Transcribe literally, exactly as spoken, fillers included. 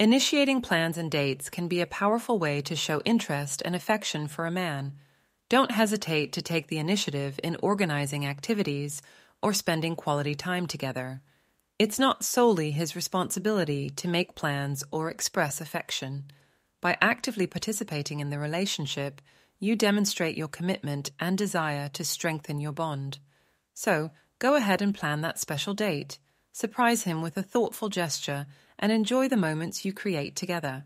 Initiating plans and dates can be a powerful way to show interest and affection for a man. Don't hesitate to take the initiative in organizing activities or spending quality time together. It's not solely his responsibility to make plans or express affection. By actively participating in the relationship, you demonstrate your commitment and desire to strengthen your bond. So, go ahead and plan that special date. Surprise him with a thoughtful gesture and enjoy the moments you create together.